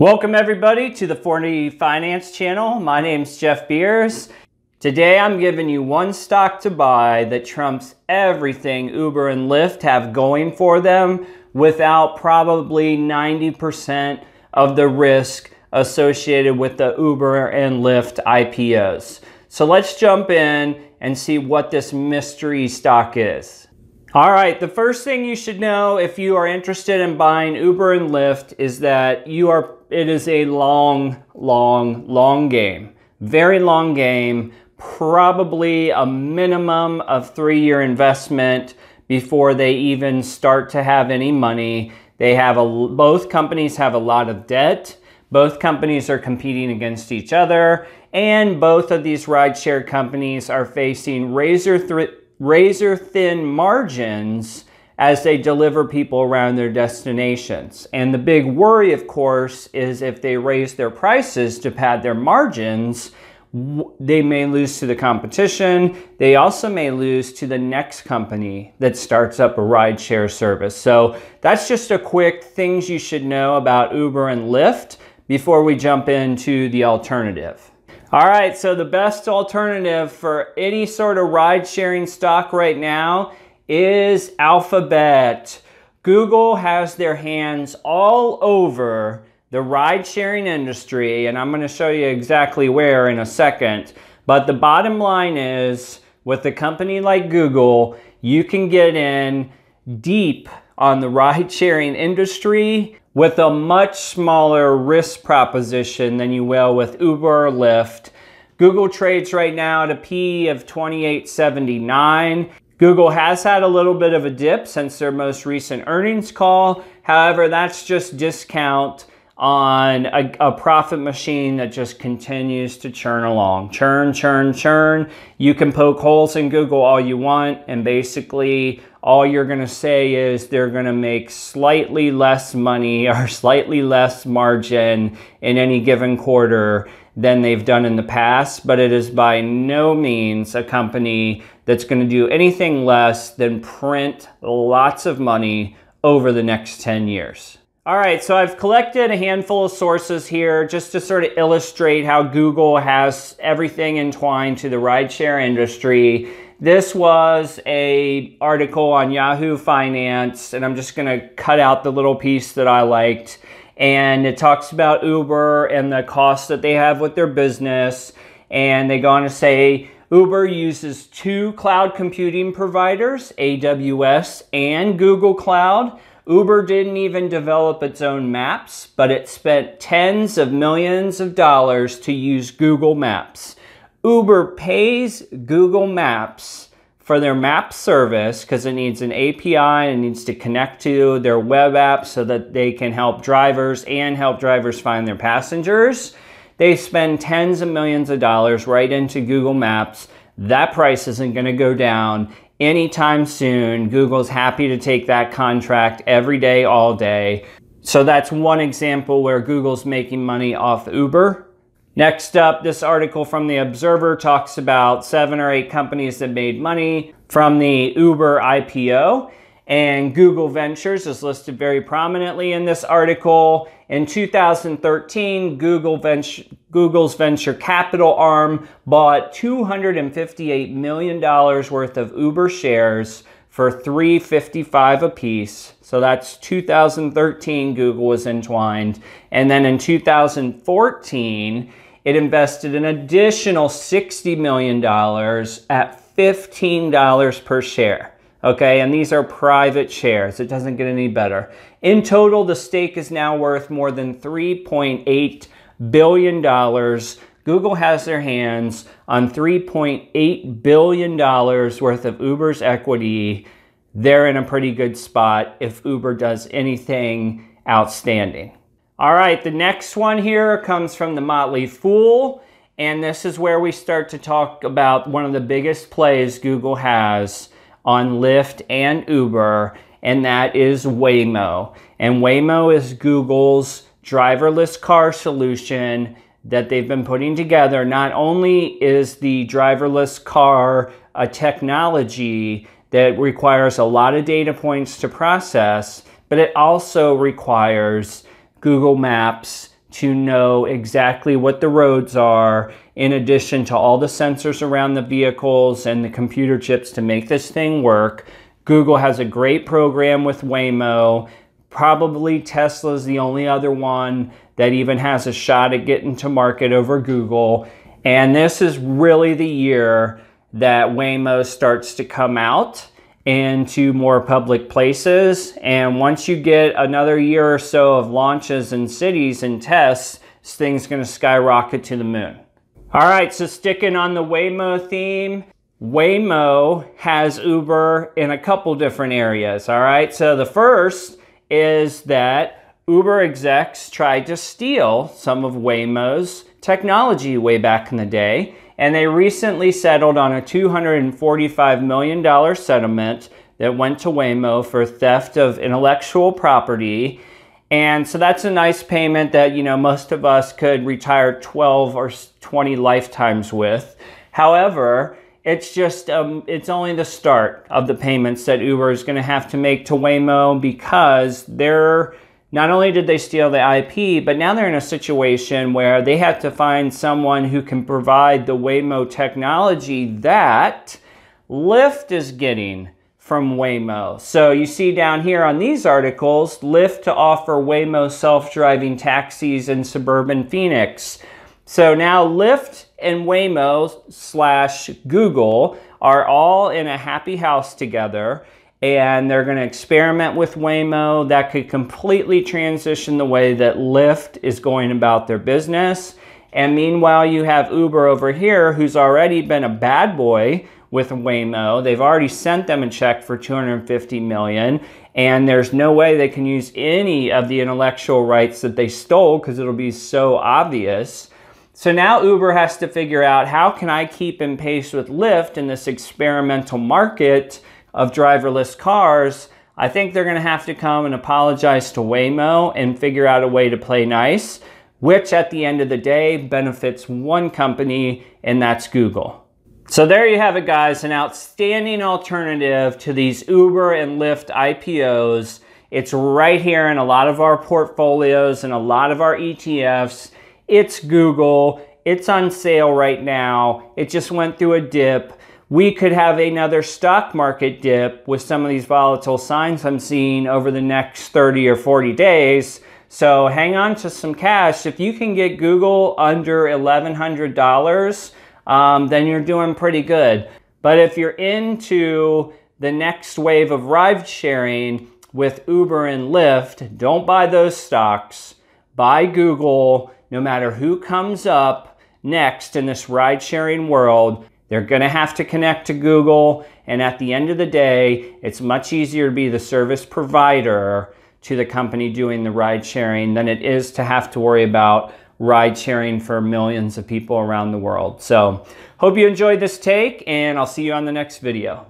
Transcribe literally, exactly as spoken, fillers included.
Welcome everybody to the forty Finance channel. My name's Jeff Beers. Today I'm giving you one stock to buy that trumps everything Uber and Lyft have going for them without probably ninety percent of the risk associated with the Uber and Lyft I P Os. So let's jump in and see what this mystery stock is. All right, the first thing you should know if you are interested in buying Uber and Lyft is that you are, it is a long, long, long game. Very long game, probably a minimum of three-year investment before they even start to have any money. They have a, both companies have a lot of debt. Both companies are competing against each other, and both of these rideshare companies are facing razor thin razor thin margins as they deliver people around their destinations. And the big worry, of course, is if they raise their prices to pad their margins, they may lose to the competition. They also may lose to the next company that starts up a rideshare service. So that's just a quick things you should know about Uber and Lyft before we jump into the alternative. All right, so the best alternative for any sort of ride-sharing stock right now is Alphabet. Google has their hands all over the ride-sharing industry, and I'm going to show you exactly where in a second. But the bottom line is, with a company like Google, you can get in deep on the ride-sharing industry with a much smaller risk proposition than you will with Uber or Lyft. Google trades right now at a P E of twenty-eight seventy-nine. Google has had a little bit of a dip since their most recent earnings call. However, that's just discount on a, a profit machine that just continues to churn along. Churn, churn, churn. You can poke holes in Google all you want, and basically all you're gonna say is they're gonna make slightly less money or slightly less margin in any given quarter than they've done in the past, but it is by no means a company that's gonna do anything less than print lots of money over the next ten years. All right, so I've collected a handful of sources here just to sort of illustrate how Google has everything entwined to the rideshare industry. This was an article on Yahoo Finance, and I'm just gonna cut out the little piece that I liked. And it talks about Uber and the costs that they have with their business. And they go on to say, Uber uses two cloud computing providers, A W S and Google Cloud. Uber didn't even develop its own maps, but it spent tens of millions of dollars to use Google Maps. Uber pays Google Maps for their map service because it needs an A P I and needs to connect to their web app so that they can help drivers and help drivers find their passengers. They spend tens of millions of dollars right into Google Maps. That price isn't going to go down anytime soon. Google's happy to take that contract every day, all day. So that's one example where Google's making money off Uber. Next up, this article from The Observer talks about seven or eight companies that made money from the Uber I P O. And Google Ventures is listed very prominently in this article. In two thousand thirteen, Google Venture, Google's venture capital arm bought two hundred fifty-eight million dollars worth of Uber shares for three dollars and fifty-five cents apiece. So that's two thousand thirteen, Google was entwined. And then in two thousand fourteen, it invested an additional sixty million dollars at fifteen dollars per share. Okay, and these are private shares. It doesn't get any better. In total, the stake is now worth more than three point eight billion dollars. Google has their hands on three point eight billion dollars worth of Uber's equity. They're in a pretty good spot if Uber does anything outstanding. All right, the next one here comes from the Motley Fool, and this is where we start to talk about one of the biggest plays Google has on Lyft and Uber, and that is Waymo. And Waymo is Google's driverless car solution that they've been putting together. Not only is the driverless car a technology that requires a lot of data points to process, but it also requires Google Maps to know exactly what the roads are, in addition to all the sensors around the vehicles and the computer chips to make this thing work. Google has a great program with Waymo. Probably Tesla's the only other one that even has a shot at getting to market over Google. And this is really the year that Waymo starts to come out into more public places. And once you get another year or so of launches in cities and tests, this thing's gonna skyrocket to the moon. All right, so sticking on the Waymo theme, Waymo has Uber in a couple different areas, all right? So the first is that Uber execs tried to steal some of Waymo's technology way back in the day, and they recently settled on a two hundred forty-five million dollars settlement that went to Waymo for theft of intellectual property. And so that's a nice payment that, you know, most of us could retire twelve or twenty lifetimes with. However, it's just, um, it's only the start of the payments that Uber is gonna have to make to Waymo, because they're, not only did they steal the I P, but now they're in a situation where they have to find someone who can provide the Waymo technology that Lyft is getting from Waymo. So you see down here on these articles, Lyft to offer Waymo self-driving taxis in suburban Phoenix. So now Lyft and Waymo slash Google are all in a happy house together, and they're gonna experiment with Waymo. That could completely transition the way that Lyft is going about their business. And meanwhile, you have Uber over here, who's already been a bad boy with Waymo. They've already sent them a check for two hundred fifty million dollars, and there's no way they can use any of the intellectual rights that they stole, because it'll be so obvious. So now Uber has to figure out, how can I keep in pace with Lyft in this experimental market of driverless cars? I think they're gonna have to come and apologize to Waymo and figure out a way to play nice, which at the end of the day benefits one company, and that's Google. So there you have it, guys, an outstanding alternative to these Uber and Lyft I P Os. It's right here in a lot of our portfolios and a lot of our E T Fs. It's Google, it's on sale right now. It just went through a dip. We could have another stock market dip with some of these volatile signs I'm seeing over the next thirty or forty days. So hang on to some cash. If you can get Google under eleven hundred dollars, um, then you're doing pretty good. But if you're into the next wave of ride sharing with Uber and Lyft, don't buy those stocks. Buy Google. No matter who comes up next in this ride sharing world, they're gonna have to connect to Google, and at the end of the day, it's much easier to be the service provider to the company doing the ride sharing than it is to have to worry about ride sharing for millions of people around the world. So, hope you enjoyed this take, and I'll see you on the next video.